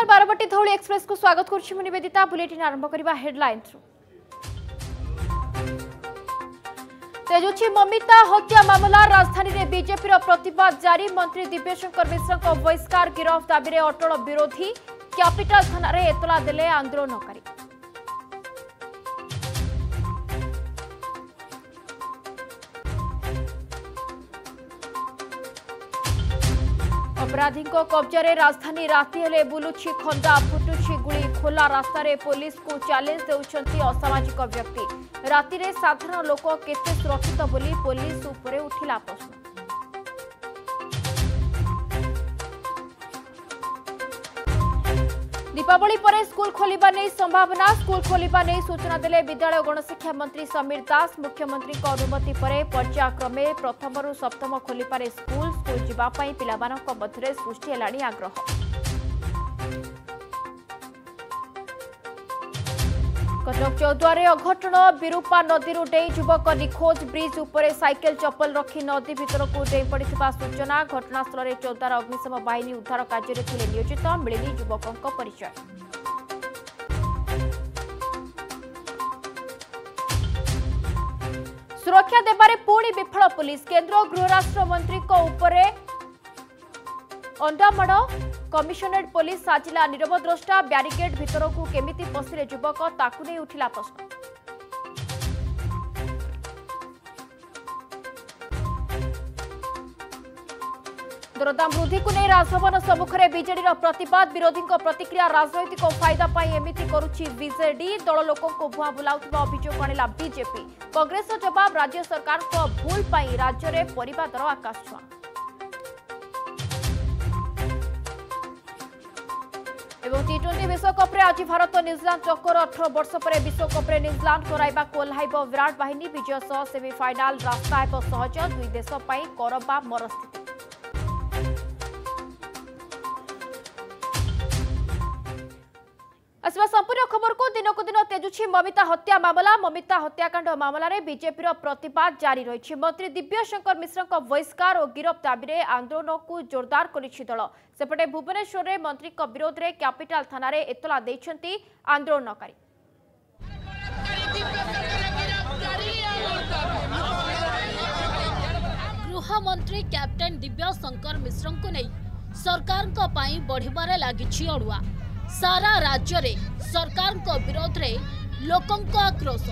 नमस्कार बारबटी धौली एक्सप्रेस को स्वागत करुछि मु निवेदिता। बुलेटिन आरंभ करिबा हेडलाइन थ्रू। तेजुची ममिता हत्या मामला राजधानी रे बीजेपी रो प्रतिवाद जारी। मंत्री दिव्यशंकर मिश्र को बहिष्कार गिरफ दाबी रे अटल विरोधी कैपिटल थाना रे एतला देले आंदोलनकारी। अपराधी को कब्जा रे राजधानी राति हेले बुलुची खंदा फुटुची गुली। खोला रास्ता रे पुलिस को चैलेंज देउछंती असामाजिक व्यक्ति। राति रे साधारण लोक केते सुरक्षित बोली पुलिस उपरे उठिला प्रश्न। दीपावली परे स्कूल खोलिबा नै संभावना। स्कूल खोलिबा नै सूचना देले विद्यालय गणशिक्षा मंत्री समीर दास। मुख्यमंत्री को अनुमति परे पर्यायक्रमे प्रथम रु सप्तम खोलिपारे स्कूल। स्कूल जीवा पई पिलाबानक मध्यरे सृष्टि हेलाणी आग्रह। कटक चौद्वारे अघटन। विरूपा नदी डे युवक निखोज। ब्रिज उपरे साइकेल चप्पल रखी नदी भीतरक डे पड़ सूचना। घटनास्थल में चौद्वार अग्निशम बाहिनी उद्धार कार्य में नियोजित। मिलनी युवक परिचय। सुरक्षा देबारे पुणी विफल पुलिस। केन्द्र गृहराष्ट्र मंत्री उपरे अंडामाड़ कमिशनरेट पुलिस साजिला नीरव द्रष्टा। ब्यारिकेड भितर को केमिति पशिले युवक ताकू नहीं उठिला प्रश्न। दरदाम वृद्धि को नहीं राजभवन सम्मुखें बीजेडी प्रतिवाद। विरोधी प्रतिक्रिया। राजनैतिक फायदा एमिति करुछि बीजेडी। दल लोकों को भुआ बुलाउथिबा अभियोग आणिला बीजेपी। कांग्रेस जवाब। राज्य सरकार को भूल पाई राज्य में परिवा दर आकाश छुआ। टी20 विश्वकप में आज भारत न्यूजीलैंड टक्कर। 18 वर्ष पर विश्वकप में न्यूजीलैंड कराइबा कोल्हाइब विराट बाहिनी। विजय सह सेमिफाइनाल रास्ता हेब सहज। दुई देश करबा मर स्थिति। आसवा संपूर्ण खबर को दिनकू दिन तेजुछि ममिता हत्या मामला। ममिता हत्याकांड मामलें बीजेपी प्रतिवाद जारी रही। मंत्री दिव्यशंकर मिश्र बहिष्कार और गिरफ दाबी आंदोलन को जोरदार दल। सेपटे भुवनेश्वर में मंत्री विरोध में कैपिटल थाना रे एतला देछंती आंदोलनकारी। गृह मंत्री कैप्टन दिव्यशंकर मिश्र को नहीं सरकार बढ़िबार लगी अड़ुआ। सारा राज्य रे सरकार को विरोध रे लोकों को आक्रोश।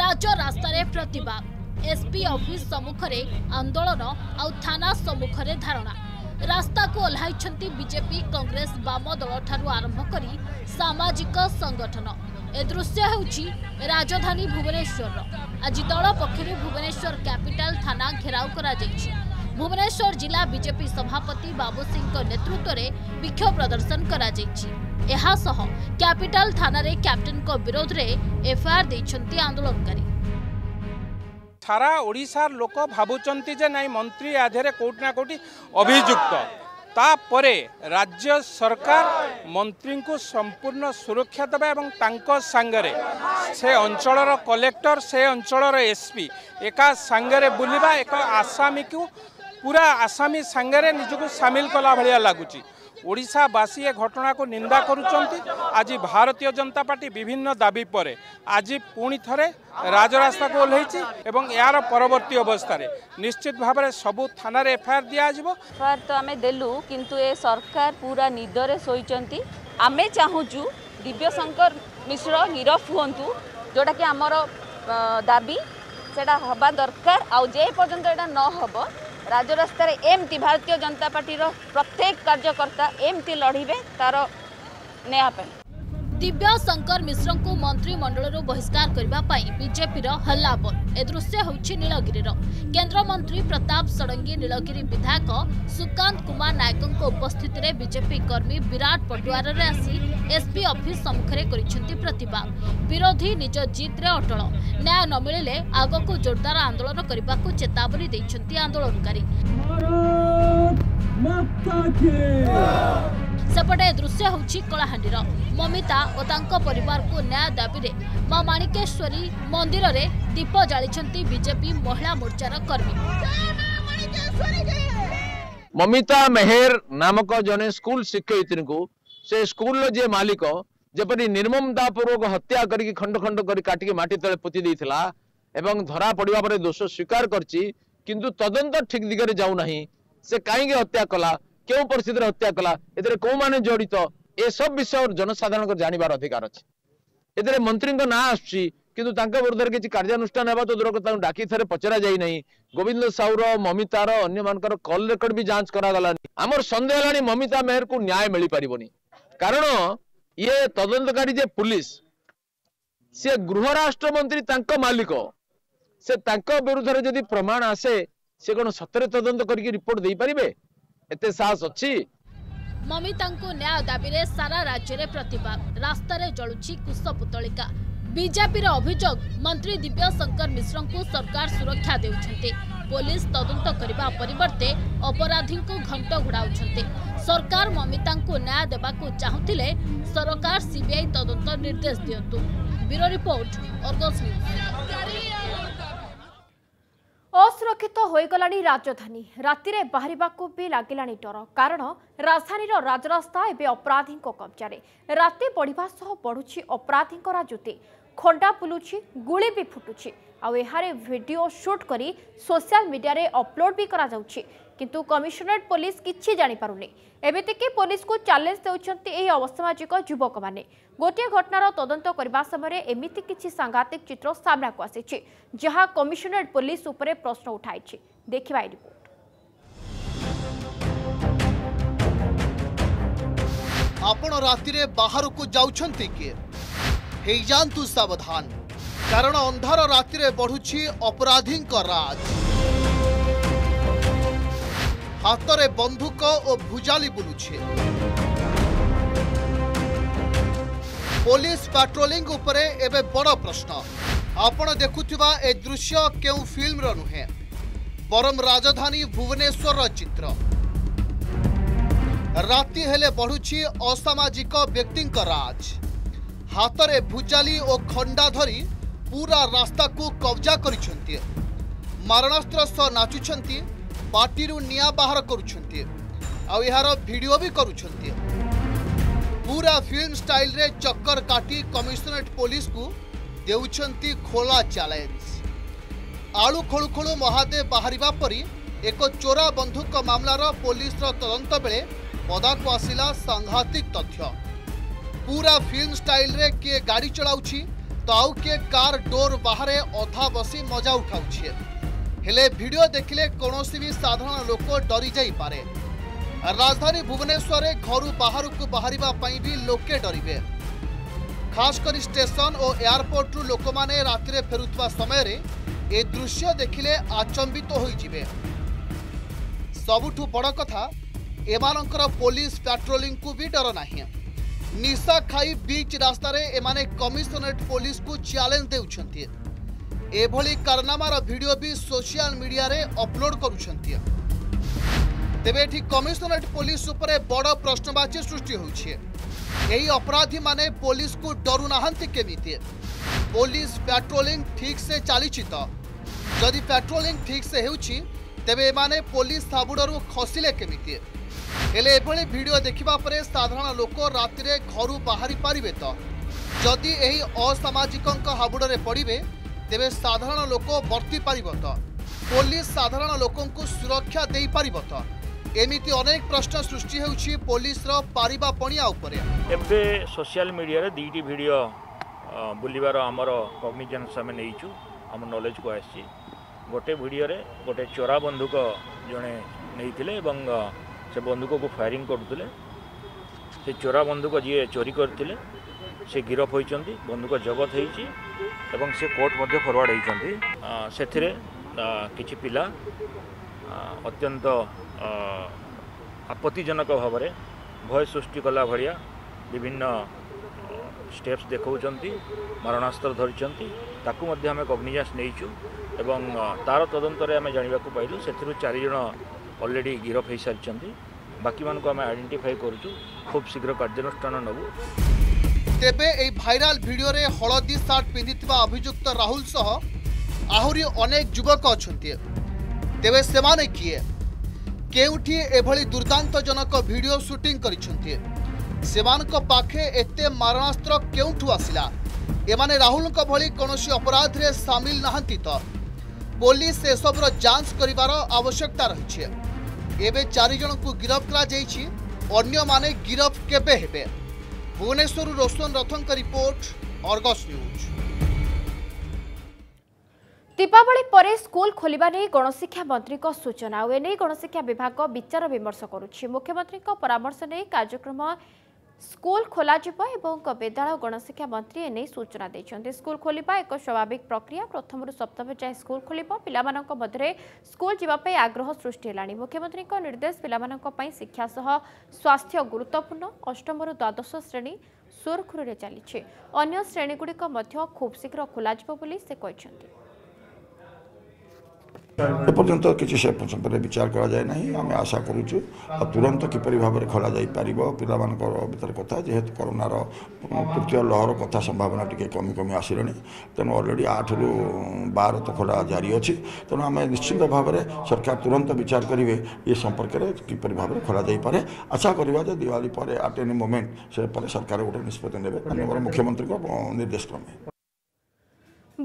राज्य रास्ता रे प्रतिवाद। एसपी ऑफिस सम्मुख रे आंदोलन और थाना सम्मुख रे धारणा। रास्ता को ओह्लाइछंती बीजेपी कांग्रेस वाम दल ठारू आरंभ करी सामाजिक संगठन। ए दृश्य हेउछि राजधानी भुवनेश्वर। आज दल पक्षर भुवनेश्वर कैपिटल थाना घेराव करा जाइछि। भुवनेश्वर जिला बीजेपी सभापति बाबू सिंह नेतृत्व में विक्षोभ प्रदर्शन करा जाइछि। एहा सह कैपिटल थाना रे कैप्टन को विरोध रे एफआईआर देछंती आंदोलनकारी। सारा ओडिसा लोक भाबुचंती जे नाही मंत्री आधेरे कोटना कोटी अभियुक्त। तापरे राज्य सरकार मंत्री को संपूर्ण सुरक्षा देबा एवं तांको संगरे से अंचलर कलेक्टर से अंचलर एसपी एका संगरे बुलिबा। एक आसामी को पूरा आसामी संगरे निजको शामिल कला भलिया लागुची। ओडिशावासी ए घटना को निंदा करुचंती। आज भारतीय जनता पार्टी विभिन्न दाबी पर आज पुणी थरे राजरास्ता को ओह्लैछि एवं यार परवर्ती अवस्था रे निश्चित भाव में सबू थाना रे एफआईआर दिया जइबो। एफआईआर तो आमे देलु किंतु ए सरकार पूरा निदरे सोइचंती। आमे चाहूचु दिव्यशंकर मिश्र नीरव हुंतु जोटा कि आमर दाबी सेटा हवा दरकार। आ जे पर्यंत एटा न हबो राज्य रास्तार एमती भारतीय जनता पार्टी प्रत्येक कार्यकर्ता एमती लड़े तार न्याय। दिव्यशंकर मिश्र को मंत्रिमंडल बहिष्कार करने बीजेपी हल्लाबोल। ए दृश्य होछि नीलगिरी। केंद्र मंत्री प्रताप षडंगी नीलगिरी विधायक सुकांत कुमार नायक उपस्थिति में बीजेपी कर्मी विराट पटुआर रे आसी एसपी ऑफिस सम्मुखें करिसेंती प्रतिवाद। विरोधी निज जीत रे अटल। न्याय न मिले आग को जोरदार आंदोलन करने को चेतावनी देछंती आंदोलनकारी। सेपटे दृश्य होछि कलाहांडीर। ममिता और तांको परिवार को न्याय दाबी रे मां माणिकेश्वरी मंदिर रे दीप जाळिछंती बीजेपी महिला मोर्चार कर्मी। ममिता मेहर नामक जने स्कूल शिक्षयित्री को से स्कूल जे मालिक जेपरी निर्ममता पूर्वक हत्या करके खंड खंड कर काटिके माटी तले पोती देइथिला एवं धरा पड़िवा पर दोष स्वीकार करछि किंतु तदंत ठीक दिगरे जाउ नाही से काईके हत्या कला क्यों परिस्थिति हत्या कला एतरे को माने जड़ित ए सब विषय जनसाधारण को जानिबार अधिकार अछि। एतरे मंत्री को ना आछि किंतु तांका विरुद्ध किछि कार्यानुष्ठान हेबा तो दूर कथा डाकी थरे पचरा जाई नाही। गोविंद साउर ममितार अन्य मानकर कॉल रेकर्ड भी जांच करा गलानी। हमर संदेह लानी ममिता मेहर को न्याय मिली परिबोनी कारण ये तदंतकारी जे पुलिस से गृह राष्ट्र मंत्री तांको मालिक से तांको विरुद्ध रे जदी प्रमाण आसे से कोन सतरे तदंत करके रिपोर्ट देई परिबे एते साहस अछि। ममिता को न्याय दाबी रे सारा राज्य रे प्रतिवाद रास्ता रे जळुछि कुशपुतलिका। बीजेपी रे अभियोग मंत्री दिव्य शंकर मिश्र को सरकार सुरक्षा देउछन्ते पुलिस तदंत करबा परिवर्ते अपराधी को घंट घोड़ाउछन्ते। सरकार ममिता को न्याय देबा को चाहुतिले सरकार सीबीआई तदंत निर्देश दियंतु। Bureau report Argus news. असुरक्षित होइगलाणी राजधानी राति रे बाहरिबा को भी लागिलाणी डर कारण राजधानी रो राजरास्ता एबे अपराधी को कब्जारे। राति पड़िबा सह बढ़ुछि अपराधी को राजूती खंडा पुलुछि गुली भी फुटुछि आउ एहारे वीडियो शूट करी सोशल मीडिया रे अपलोड भी करा जाउछि किंतु कमिशनरेट पुलिस किछि जानि पारुनी। एबितेके पुलिस को चैलेंज देउछन्ती एही अवसामाजिक युवक माने। गोटे घटनार तदंत करबा समय एमिति किछि सांघातिक चित्र सामना को आसीछि जहा कमिशनरेट पुलिस उपरे प्रश्न उठाइछि। देखिबा रिपोर्ट। आपण राति रे बाहर को जाउछन्ती के हेइ जानतु सावधान कारण अंधार राति रे बढ़ुछि अपराधी राज। हाथ रे बंदूक और भुजाली बुलुछे। पुलिस पेट्रोलिंग उपरे एबे बड़ा प्रश्न। आपण देखुथिबा ए दृश्य केउ फिल्म रो नुहे बरम राजधानी भुवनेश्वर रो चित्र। राति हेले बढ़ुछि असामाजिक व्यक्ति राज। हाथ रे भुजाली और खंडा धरी पूरा रास्ता को कब्जा करिसंती मारणास्त्र सह नाचुछंती पाटीरू निया बाहर करुछंती आ यार वीडियो भी करुछंती। पूरा फिल्म स्टाइल रे चक्कर काटी कमिश्नरेट पुलिस को देउछंती खोला चैलेंज। आलू खोलु खोलु महादेव बाहरिबा परी एक चोरा बंधुक मामलार पुलिस तदंत बेले पदाकू आसिला सांघातिक तथ्य। पूरा फिल्म स्टाइल रे किए गाड़ी चलाउछि ताऊ के कार डोर बाहरे अधा बसी मजा उठाउछे हेले वीडियो देखिले कोनोसी भी साधारण लोक डरी जाई पारे। राजधानी भुवनेश्वर रे घरु बाहर को बाहरिबा पई भी लोके डरिबे। खास करी स्टेशन और एयरपोर्ट रु लोक माने राति रे फेरुतवा समय रे ए दृश्य देखिले आचंबित तो होई जिवे। सबुठु बड़ कथा एमानकर पुलिस पेट्रोलिंग को भी डर नाही। निशा खाई बीच रास्तार एमाने कमिशनरेट पुलिस को चैलेंज देउछन्ती एभली कारनामार वीडियो भी सोशल मीडिया रे अपलोड करूछन्ती। तेबे एठी कमिशनरेट पुलिस उपरे बड़ प्रश्नवाची सृष्टि होउछे। एही अपराधी माने पुलिस को डरु नाहंती केमिति। पुलिस पेट्रोलिंग ठीक से चलीछि त जदि पेट्रोलिंग ठीक से हेउछि तेबे एमाने पुलिस थाबुडरु खसिले केमिति हेले एभली वीडियो देखिबा परे साधारण लोक राति रे घरु बाहरी पारिबे त जदि एही असामाजिकक हाबुडरे पड़िबे तेबे साधारण लोक बर्ती पारिबो त पुलिस साधारण लोकंकु सुरक्षा देई पारिबो त एमिति अनेक प्रश्न सृष्टि हेउछि पुलिस रो पारिबा पणिया उपरे। एबे सोशल मीडिया रे दुईटी वीडियो बुलिबार हमर कॉग्निजेंस हम नेइछु हम नॉलेज को आछि। गोटे वीडियो रे गोटे चोरा बंदूक जणे नेइथिले एवं से बंदूक को फायरिंग करते से चोरा बंदूक जी चोरी करते से गिरफ होती बंदूक जबत होती से कोर्ट फरवर्ड होती से किसी पिला अत्यंत आपत्तिजनक भाव में भय सृष्टि कला भाया विभिन्न स्टेप्स देखा मारणास्त्र धरी आम कग्निजेंस नहीं तार तदंत आम जानवाक पाइलु से चारिज ऑलरेडी गिरफ हो सारी बाकी मानक आम आइडेंटिफाई करूँ खूब शीघ्र कार्यानुष्ठान नबू। तेबे एई भाइराल भिडियो रे हलदी सार्ट पिंधिथिबा अभियुक्त राहुल सह आहुरी अनेक युवक अछन्ती। तेबे सेमाने किए केउठी एभली दुर्दांतजनक भिडियो सुटिंग करिसन्ती सेमानक पाखे एते मारणास्त्र केउठु आसिला? एमाने राहुल भली कोनोसी अपराध रे शामिल नहंती तो पुलिस ए सबरो जांच करिवार आवश्यकता रहिछि। एबे 4 जन को गिरफ करा जाइछि, अन्य माने गिरफ केबे हेबे? भुवनेश्वर रोशन रथन का रिपोर्ट, अर्गस न्यूज। दीपावली परे स्कूल खोलिबा नै गणशिक्षा मंत्री को सूचना हुए नै गणशिक्षा विभाग को विचार विमर्श करूछि। मुख्यमंत्री को परामर्श नै कार्यक्रम स्कूल खोल विद्यालय गणशिक्षा मंत्री एने सूचना देते। स्कूल खोलिबा एक स्वाभाविक प्रक्रिया, प्रथम सप्तम जाए स्कूल खोल पे स्कूल जावाई आग्रह सृष्टि है। मुख्यमंत्री निर्देश पे शिक्षा सह स्वास्थ्य गुरुत्वपूर्ण। अष्टम रु द्वादश श्रेणी सुरखुरी चली अन्य श्रेणीगुड़िक खूब शीघ्र खोल से एपर्यंत किसी से विचार कराए ना। आम आशा करुचु तुरंत किपर भाव में खोल जापर पातर कथा जेहेतु कोरोनार तृतीय लहर कथा संभावना टी कमी कमी आसले तेणु अलरेडी 8 रू 12 तो खोला जारी अच्छी। तेणु आम निश्चिंत भाव में सरकार तुरंत विचार करेंगे ये संपर्क में किपर भाव में खोल जापे। आशा करवा दिवाली पर आट एनी मोमेंट से सरकार गोटे निष्पत्ति ने मुख्यमंत्री को निर्देश क्रमे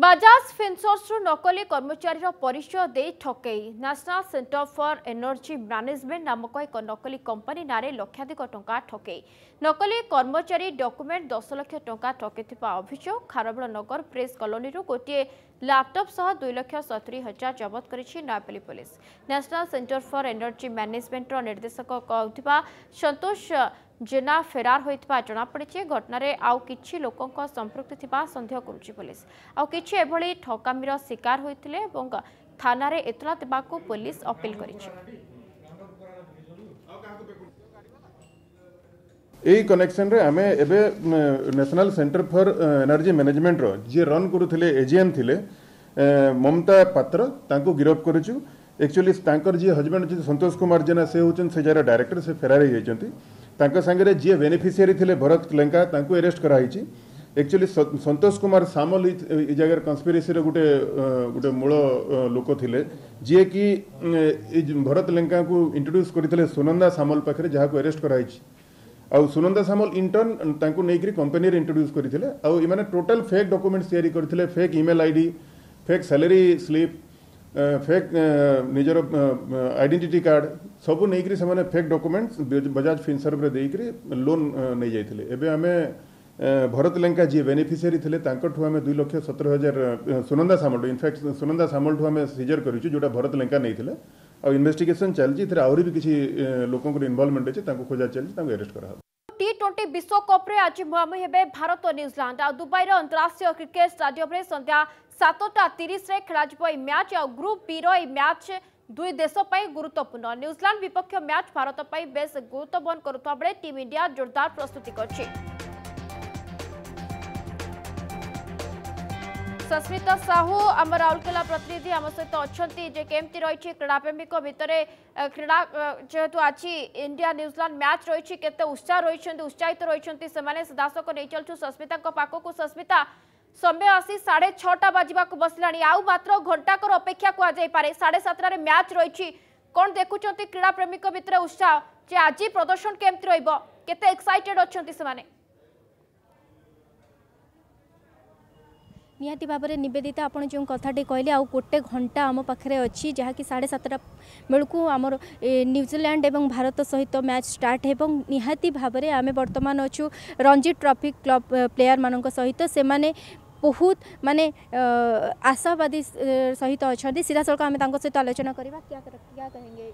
बजाज फिनसर्स नकली कर्मचारी परिचय दे ठकई। National centre for energy management नामक एक नकली कंपनी नारे लक्षाधिक टंका ठकई। नकली कर्मचारी डॉक्यूमेंट 10 लाख टंका ठकिथिबा अभियोग खारबड़ नगर प्रेस कॉलोनी गोटे लैपटॉप सह 2,70,000 जब्त करिछि Nayapalli police. National centre for energy management निर्देशक कहउथिबा संतोष जेना फेरार होता जनापड़ी। घटन आउ कि लोक संपृक्ति सन्देह करुच्ची पुलिस। आउ किछि एभली ठकामीर शिकार होते थाना रे इतला देवा पुलिस अपील कर। यही कनेक्शन रे आमे एबे national centre for energy management रो जे रन करुथिले एजीएम थिले ममता पात्र तांको गिरफ करिछु। एक्चुअली तांकर जे हजबैंड जे संतोष कुमार जेना से होचन से जरा डायरेक्टर से फेरारी जाइचंती। तांका संगे रे जे बेनिफिशियरी थिले भरत लंका तांको अरेस्ट कराइछि। एक्चुअली संतोष कुमार सामल इ जगह कन्स्पिरेसी रे गुटे मूल लोक थिले जे कि भरत लंका को इंट्रोड्यूस करिथिले सुनंदा सामल पाखरे जहा को अरेस्ट कराइछि। आउ सुनंदा सामल इंटर्न तांको नेगरी कंपनी रे इंट्रोड्यूस करिथिले। आउ इमाने टोटल फेक डॉक्यूमेंट्स तैयारी करिथिले, fake email ID, fake salary slip, fake निजर आइडेंटिटी कार्ड सबु नेगरी से माने फेक डॉक्यूमेंट्स बजाज फिनसर्व रे देकरी लोन नै जायथिले। एबे आमे भरत लंका जी बेनिफिशियरी थिले तांको ठु आमे 2,17,000 सुनंदा सामल इनफैक्ट सुनंदा सामल ठु आमे सीजर करिछु जोटा भरत लंका नै थिले। और इन्वेस्टिगेशन चलती आहरी भी किसी लोकों को इन्वॉल्वमेंट अछि तांको खोजा चलती अरेस्ट करा। टी20 विश्वकप रे आज मुहांमुही हेबे भारत और न्यूजीलैंड। आ दुबई रे अंतरराष्ट्रीय क्रिकेट स्टेडियम रे संध्या 7:30 रे खेला जइबो ए मैच। आ ग्रुप बी रो ए मैच दुई देश पई गुरुत्वपूर्ण। न्यूजीलैंड विपक्ष मैच भारत पई बेस गुरुत्व बन करथवा बेले टीम इंडिया जोरदार प्रस्तुति करछि। सस्मिता साहू आम राउरकेला प्रतिनिधि आम सहित अच्छा केमती रही क्रीड़ाप्रेमी भितर क्रीड़ा जेहेतु आज इंडिया न्यूजीलैंड मैच रही केते उत्साह रही उत्साहित रही सीधासख नहीं चलु। सस्मिता पाखक सस्मिता समय आसी 6:30 बाजिबा बसला आउ मात्र घंटाकर अपेक्षा कहुए 7:30 मैच रही कौन देखुं क्रीड़ाप्रेमी भितर उत्साह जे आज प्रदर्शन केमती रही एक्साइटेड अच्छा निहाती भाव में नवेदिता आप जो कथाटी कहले आ गोटे घंटा आम पाखे अच्छी जहाँकि 7:30 बेलू आमर न्यूजीलैंड एवं भारत सहित मैच स्टार्ट एवं निहाती भाव में आम बर्तमान अच्छू रणजी ट्रॉफी क्लब प्लेयर मान सहित से माने बहुत माने आशावादी सहित अच्छा सीधा सड़क आम सहित आलोचना करवा क्या कहेंगे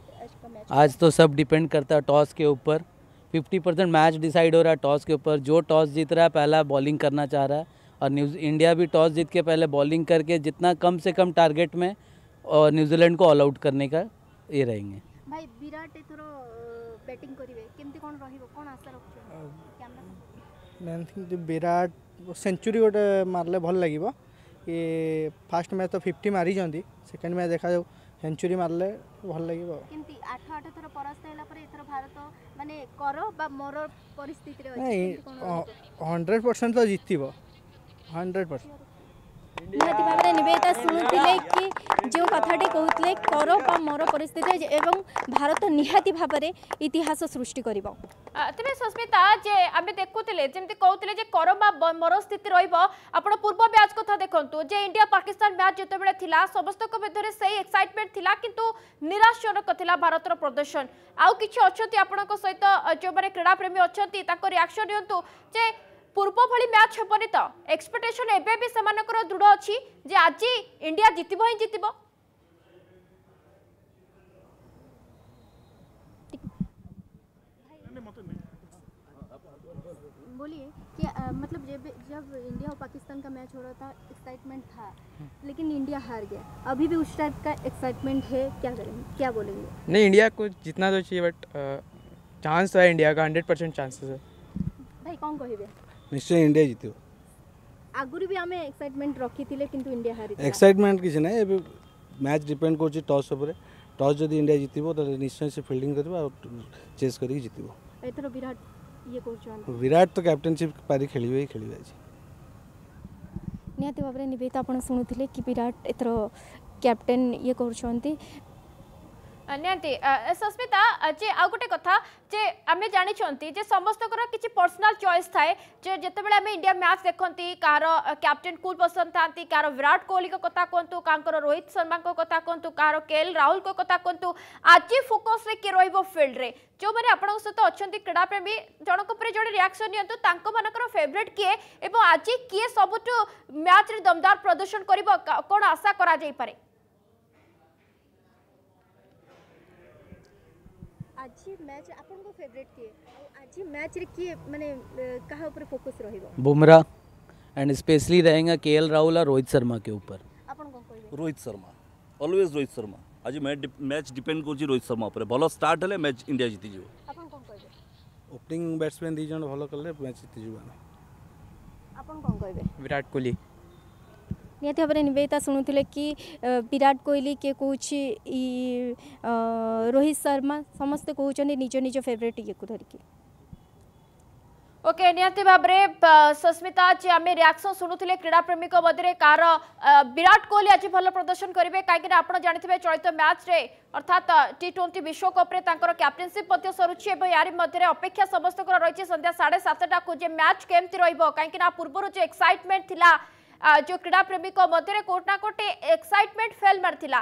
आज तो सब डिपेंड करता है टॉस के ऊपर। 50% मैच डिसाइड हो रहा है टॉस के ऊपर। जो टॉस जीत रहा है पहला बॉलिंग करना चाह रहा है और न्यूज़ इंडिया भी टॉस जीत के पहले बॉलिंग करके जितना कम से कम टारगेट में और न्यूजीलैंड को ऑल आउट करने का ये रहेंगे। भाई विराट थोरो बैटिंग करिवे केमति कोन रहिबो कोन आशा रखछो? मैं थिंक विराट सेंचुरी गोटे मारले भल लागिबो। ये फर्स्ट मैच तो 50 मारी जंदी, सेकंड मैच देखा जाऊ सेंचुरी मारले भल लागिबो। केमति 8 थोरो परस्त हैला पर एथरो भारत माने करो बा मोर परिस्थिति रे अछि 100% तो जीतबो 100%। निवेदिता सुनुथिले कि जो कथाटी कहते कर बा मोर परिस्थिति एवं भारत निहाती भावरे इतिहास सृष्टि कर तेरे सुस्मिता जे आम देखुले जमी कहते जे कर बा मोर स्थिति रोज पूर्व मैच कथा देखु जे इंडिया पाकिस्तान मैच जितेबाला थिला समस्त मध्य से एक्साइटमेंट थिला किंतु निराशजनक थिला भारतर प्रदर्शन आउ कि अच्छे आपण सहित जो मैंने क्रीड़ा प्रेमी अच्छा रिएक्शन दिंतु जे पूर्व भली मैच हेनी तो एक्सपेक्टेशन एबे भी सेमानकर दृढ़ अच्छी जे आज इंडिया जितिबो ही जितिबो बोलिए कि मतलब जब इंडिया और पाकिस्तान का मैच हो रहा था एक्साइटमेंट था लेकिन इंडिया हार गया, अभी भी उस टाइप का एक्साइटमेंट है, क्या करेंगे क्या बोलेंगे? नहीं, इंडिया को जितना तो चाहिए बट चांस है इंडिया का 100% चांसेस है भाई। कौन कहिबे? निश्चय इंडिया जीतिबो। आगुरी भी हमें एक्साइटमेंट रखी थिले किंतु इंडिया हारि। एक्साइटमेंट किछ नै, एबे मैच डिपेंड करछि टॉस ऊपर। टॉस जदी इंडिया जीतिबो त निश्चय से फील्डिंग करबा और चेस करी जीतिबो। एतरो विराट ये कोचन विराट तो कैप्टनशिप पारी खेलिबे ही खेलिबे अछि। नियति बाबरे निवेदिता आपण सुनुथिले कि विराट एतरो कैप्टन ये करछोंती। निहांती सुस्मिता जे आ गोटे कथा जे आम जानी समस्त किसी पर्सनाल चॉइस थाए जिते बे आम इंडिया मैच देखती कहार कैप्टेन कूल पसंद था कहार विराट कोहली कथा कहतु कहां रोहित शर्मा कथा कहतु कहार केएल राहुल कथा कहतु आज फोकस किए रो फिल्ड रे जो मैंने आपंक सहित अच्छा क्रीड़ा प्रेमी जनक जो रिएक्शन दिखाँ फेवरेट किए और आज किए सबुठ मैच दमदार प्रदर्शन कर कौन आशा करा जाई पारे? आज मैच आपन को फेवरेट किए और आज मैच रे किए माने कहा ऊपर फोकस रहइबो? बुमराह एंड स्पेशली रहेगा केएल राहुल और रोहित शर्मा के ऊपर। आपन को कहबे? रोहित शर्मा, ऑलवेज रोहित शर्मा। आज मैच डिपेंड करछि रोहित शर्मा ऊपर। भलो स्टार्ट हले मैच इंडिया जीति जिवो। आपन को कहबे? ओपनिंग बैट्समैन दी जन भलो करले मैच जीति जिवो। आपन को कहबे? विराट कोहली। निहती भाव में निवेदिता शुणुले कि विराट कोहली किए कह रोहित शर्मा समस्ते कहते निज निज फेवरेट ये को धरिकी। ओके निहती भाव में सुस्मिता जी आम रिएक्शन शुणुले क्रीड़ा प्रेमी मध्य कार विराट कोहली आज भल प्रदर्शन करेंगे कहीं आप जानते हैं चलित मैच रे अर्थात T20 विश्वकप कैप्टेनशिप सरुच्ची यारी मध्य अपेक्षा समस्त रही है संध्या 7:30 को मैच केमती रही पूर्व जो एक्साइटमेंट था जो क्रीड़ा प्रेमी मध्य कोटना कोटे एक्साइटमेंट फेल मारथिला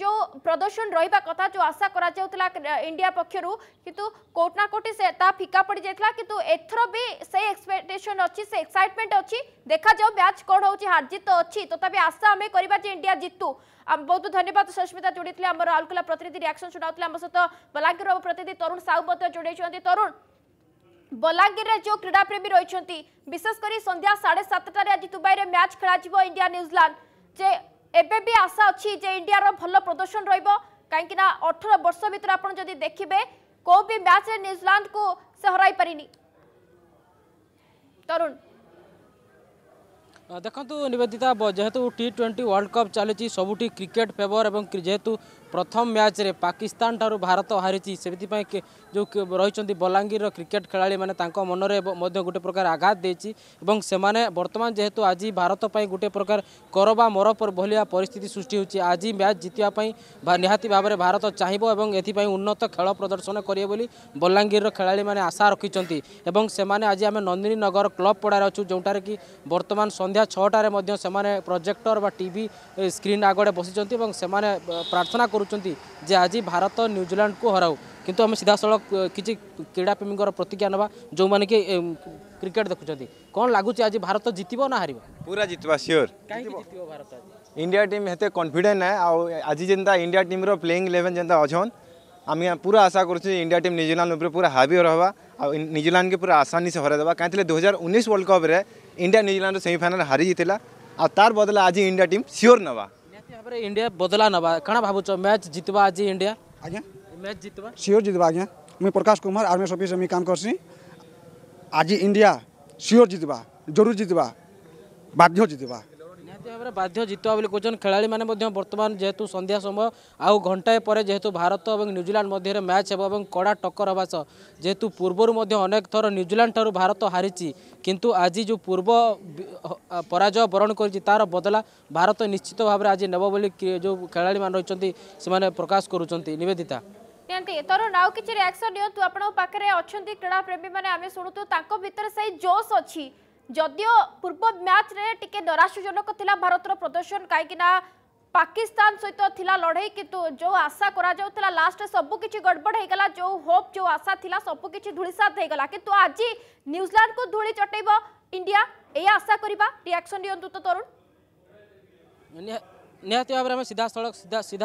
जो प्रदर्शन रहिबा कथा जो आशा करा जाउतला इंडिया पक्षरु किंतु कोटना कोटे से ता फिका पड़ी जाइतला किंतु एथरो भी से एक्सपेक्टेशन अछि से एक्साइटमेंट अछि देखा जाउ मैच कोड होछि हार जीत तो अछि तथापि आशा हमें करबा जे इंडिया जितू। हम बहुत धन्यवाद सुस्मिता जोड़ीथिले हमर आलकुला प्रतिनिधि रिएक्शन सुनाउथिले हम सहित बलांगीर प्रतिनिधि तरुण साहू मत जोड़े। तरुण बलांगीर जो क्रीड़ा प्रेमी रही विशेषकर संध्या 7:30 आज दुबई रे मैच खेल इंडिया न्यूजीलैंड जे एबे भी आशा अच्छी जे इंडिया रो भल प्रदर्शन रही 18 वर्ष भितर आप देखिए कोई भी मैच रे न्यूजीलैंड को से हराई पारिनी। तरुण देखो निवेदिता जेहेतु T20 वर्ल्ड कप चली सबुठी क्रिकेट फेवर एवं जेहेतु प्रथम मैच रे पाकिस्तान ठारू भारत हारी से जो रही बलांगीर क्रिकेट खेलाड़ी मैंने मनरे गोटे प्रकार आघात देछि एवं सेमाने वर्तमान जेहेतु आज भारत पर गोटे प्रकार कर बा मर भलिया परिस्थिति सृष्टि होछि। आज मैच जितिया निहाती भाबरे भारत चाहिबो एवं एथिपई उन्नत खेल प्रदर्शन करिए बोली बलांगीर खेलाड़ी मैंने आशा रखिछंती एवं सेमाने आज आम नंदिनी नगर क्लब पड़ार अच्छू जोटारे कि बर्तमान संध्या 6टारे सेमाने प्रोजेक्टर व टीवी स्क्रीन आगे बसिछंती एवं सेमाने प्रार्थना जे आज भारत न्यूजीलैंड को हराऊ किंतु आम सीधा सड़क किसी क्रीड़ा प्रेमी प्रतिज्ञा ना जो मैंने कि क्रिकेट देखुं कौन लगुच आज भारत जितब ना हार पूरा जितवा सियोर भारत इंडिया टीम हेते कॉन्फिडेंट है आज जेनता इंडिया टीम रो प्लेइंग 11 जेनता अछन आम पूरा आशा कर इंडिया टीम न्यूजीलैंड उपर पूरा हावी रहा और न्यूजीलैंड के पूरा आसानी से हरा देवा कहीं 2019 वर्ल्ड कप रे इंडिया न्यूजीलैंड सेमीफाइनल हारी जितिला आ तार बदला आज इंडिया टीम सियोर नवा इंडिया बदला नवा कणा भावुच मैच जितवा आज इंडिया आज्ञा मैच जितवा सियोर जितवा आज्ञा मुझे प्रकाश कुमार आर्मी ऑफिस में काम करसी आज इंडिया सियोर जितवा जरूर जितवा बाध्य जितवा। भाव बाध्य जितवा कहते हैं खेला बर्तमान जेहेतु संध्या समय आउ घंटाए पर जेहेतु भारत और न्यूजीलैंड मध्य मैच हो कड़ा टक्कर होगा सह जेहेतु पूर्वर अनेक थर न्यूजीलैंड ठार भारत हारी किंतु आज जो पूर्व पराजय बरण कर तार बदला भारत निश्चित भाव आज नेब बोली जो खेला रही प्रकाश करुंच निवेदिता एतर नाउ किसी रिएक्शन दियंतु आपनो पाखरे अछंती क्रीड़ा प्रेमी माने आमे सुणुतु ताको भीतर सही जोश अछि जदियो पूर्व मैच रे टिके नराशजनक थिला भारत रो प्रदर्शन काई कि ना पाकिस्तान सहित थिला लड़ाई किंतु जो आशा करा जाउतला लास्ट सब किछि गड़बड़ हे गेला जो होप जो आशा थिला सब किछि धुलीसात हे गेला किंतु आज न्यूजीलैंड को धुली चटैबो इंडिया ए आशा करबा रिएक्शन दियंतु तो तरुण निहत भाव में सीधा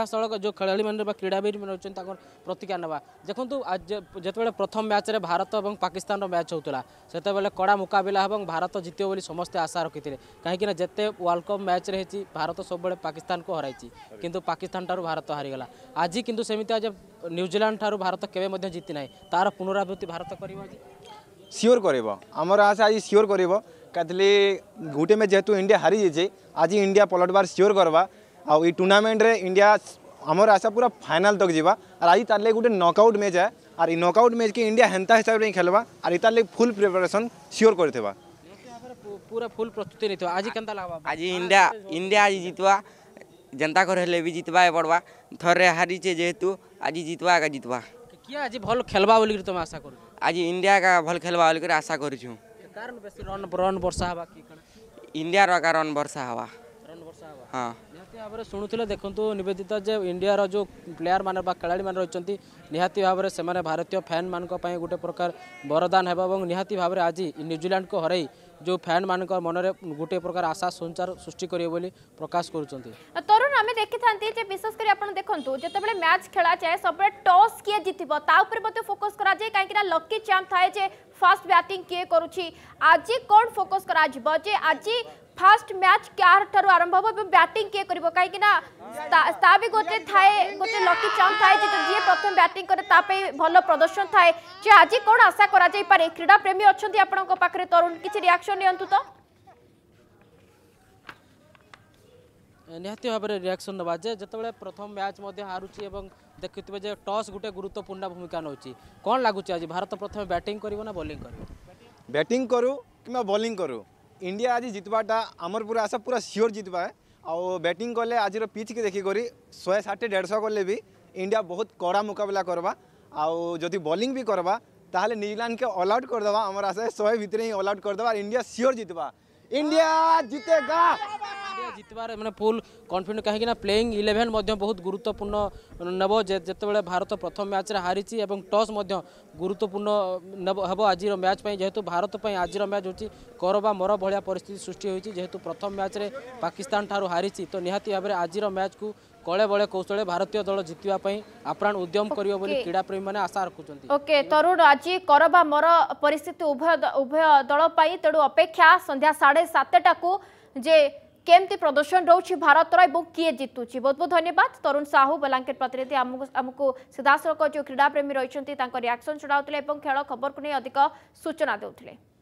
सड़क जो खेला मान क्रीड़ाविद रही प्रतिक्रिया ना देखूँ आज जिते प्रथम मैच रे भारत और पाकिस्तान मैच होता से कड़ा मुकाबला और भारत जीतो बोली समस्ते आशा रखी थे कहीं जिते वर्ल्ड कप मैच रही भारत सब पाकिस्तान को हराई किंतु पाकिस्तान ठार भारत हारीगला आज किंतु सेमती आज न्यूजीलैंड ठार भारत केवे जीति ना तार पुनरावृत्ति भारत कर सियोर करमर आशा आज सियोर कर गोटे मैच जेहेतु इंडिया हारी जाए आज इंडिया पलटवार सियोर करवा आ टूर्नामेंट रे इंडिया आमर आशा पूरा फाइनल तक जीवा और आज तार लगे गोटे नॉकआउट मैच है और ये नॉकआउट मैच के इंडिया हेंता हिसाब से खेलवा और ये तार लगे फुल प्रिपरेशन सियोर करवा पूरा फुल प्रस्तुति नहीं आज के आज इंडिया आज जीतवा जनता घर भी जीतवा पड़वा थर हारी जेहेतु आज जीतवा का जीतवा किया आज भल खेलवा बोल तुम आशा कर आज इंडिया का भल खेलवा बोल आशा कर कारण बेसी रन वर्षा हवा कि इंडिया रो कारण वर्षा हवा हां निहाती भाव शुणुले देखु निवेदिता जे इंडिया रो जो प्लेयर मान खेला मान रही निहाती भाव से माने भारतीय फैन मान गोटे प्रकार वरदान है और निहाती भाव आज न्यूजीलैंड को हराई जो फैन मान मनरे गोटे प्रकार आशा संचार सृष्टि करिए बोली प्रकाश करुंच तरुण आम देखी था विशेषकर आप देखो जितेबाला मैच खेला जाए सब टॉस किए जितब ताऊपर फोकस करा जाए कहीं लकी चांस थाए जे फास्ट बैटिंग किए करूची आज कौन फोकस करा जइबो जे आज फास्ट मैच कार ठार आरंभ हो बैटिंग किए कर कहीं भी गोटे लकी चांस थाए जी प्रथम बैटिंग करे भल प्रदर्शन थाए जे आज कौन आशा करा जाय पारे क्रीड़ा प्रेमी अच्छे आपंक पाखे तरुण किसी रिएक्शन नियंतु तो निहती भाव रिएक्शन नवा जे जिते प्रथम मैच हारूची और देखुवे जे टॉस गोटे गुरुत्वपूर्ण भूमिका नौ कौन लगुच आज भारत प्रथम बैटिंग करना बॉलिंग कर बैटिंग करू कि बॉलिंग करू इंडिया आज जितवाटा आमर पूरा आशा पूरा सियोर जितवा है और बैटिंग कले आज पिच के देखिक 160-150 कले भी इंडिया बहुत कड़ा मुकाबला करवा आउ जदि बॉलिंग भी करवा ताहले न्यूजीलैंड के ऑल आउट करदे आमर आशा 100 भितर ही ऑल आउट करदे इंडिया सियोर जितवा इंडिया जीतेगा जितबार मैंने फुल कॉन्फिडेंट कहीं प्लेइंग 11 बहुत गुरुत्वपूर्ण नब जिते भारत प्रथम मैच रे हारी और टॉस गुरुत्वपूर्ण नब हम आज मैच जेहेतु भारत पर आज मैच होची कर बा मर भाया परिस्थिति सृष्टि होती जेहेतु प्रथम मैच रे पाकिस्तान ठार हारी तो निहाती भाव आज मैच को कले बड़े कौशल भारतीय दल जितवाप आप्राण उद्यम करियो बोली क्रीड़ा प्रेमी माने आशा रखुचंती ओके तरुण आज करबा मोर परिस्थिति उभय दल पई तेडू अपेक्षा संध्या 7:30 को जे केमती प्रदर्शन रोचे भारत और किए जितुची बहुत बहुत धन्यवाद तरुण साहू बलांगीर प्रतिनिधि आमको सीधासख जो क्रीड़ा प्रेमी रही रिएक्शन शुणाऊले और खेल खबर को नहीं अधिक सूचना देते।